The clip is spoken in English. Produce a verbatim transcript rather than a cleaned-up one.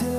till